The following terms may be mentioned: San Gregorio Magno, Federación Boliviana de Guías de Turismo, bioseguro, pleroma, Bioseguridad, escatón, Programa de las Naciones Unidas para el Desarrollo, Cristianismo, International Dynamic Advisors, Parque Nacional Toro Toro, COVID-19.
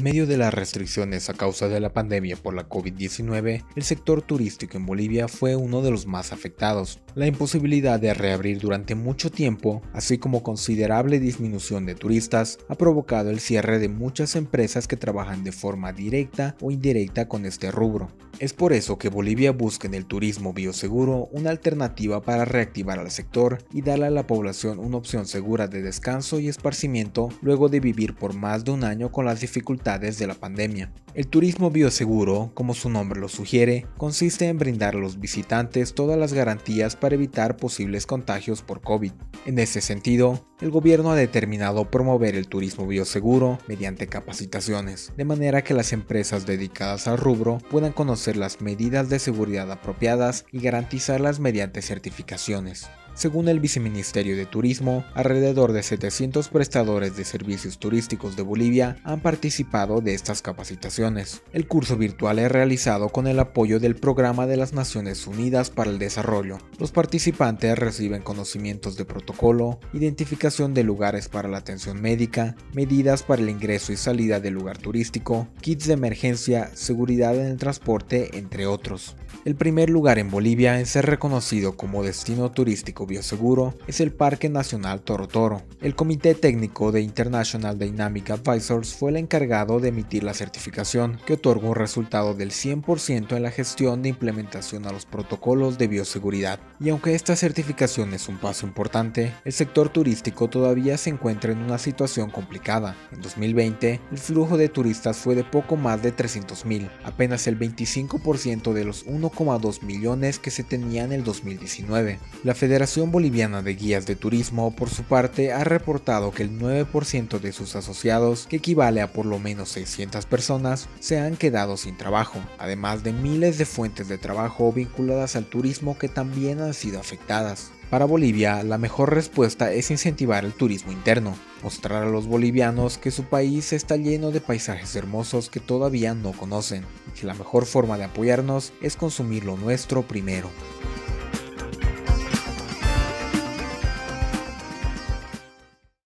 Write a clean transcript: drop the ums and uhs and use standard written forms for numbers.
En medio de las restricciones a causa de la pandemia por la COVID-19, el sector turístico en Bolivia fue uno de los más afectados. La imposibilidad de reabrir durante mucho tiempo, así como considerable disminución de turistas, ha provocado el cierre de muchas empresas que trabajan de forma directa o indirecta con este rubro. Es por eso que Bolivia busca en el turismo bioseguro una alternativa para reactivar al sector y darle a la población una opción segura de descanso y esparcimiento luego de vivir por más de un año con las dificultades de la pandemia. El turismo bioseguro, como su nombre lo sugiere, consiste en brindar a los visitantes todas las garantías para evitar posibles contagios por COVID. En ese sentido, el gobierno ha determinado promover el turismo bioseguro mediante capacitaciones, de manera que las empresas dedicadas al rubro puedan conocer las medidas de seguridad apropiadas y garantizarlas mediante certificaciones. Según el Viceministerio de Turismo, alrededor de 700 prestadores de servicios turísticos de Bolivia han participado de estas capacitaciones. El curso virtual es realizado con el apoyo del Programa de las Naciones Unidas para el Desarrollo. Los participantes reciben conocimientos de protocolo, identificación de lugares para la atención médica, medidas para el ingreso y salida del lugar turístico, kits de emergencia, seguridad en el transporte, entre otros. El primer lugar en Bolivia en ser reconocido como destino turístico bioseguro es el Parque Nacional Toro Toro. El Comité Técnico de International Dynamic Advisors fue el encargado de emitir la certificación, que otorga un resultado del 100% en la gestión de implementación a los protocolos de bioseguridad. Y aunque esta certificación es un paso importante, el sector turístico todavía se encuentra en una situación complicada. En 2020, el flujo de turistas fue de poco más de 300.000, apenas el 25% de los 1,2 millones que se tenía en el 2019. La Federación Boliviana de Guías de Turismo, por su parte, ha reportado que el 9% de sus asociados, que equivale a por lo menos 600 personas, se han quedado sin trabajo, además de miles de fuentes de trabajo vinculadas al turismo que también han sido afectadas. Para Bolivia, la mejor respuesta es incentivar el turismo interno, mostrar a los bolivianos que su país está lleno de paisajes hermosos que todavía no conocen, y que la mejor forma de apoyarnos es consumir lo nuestro primero.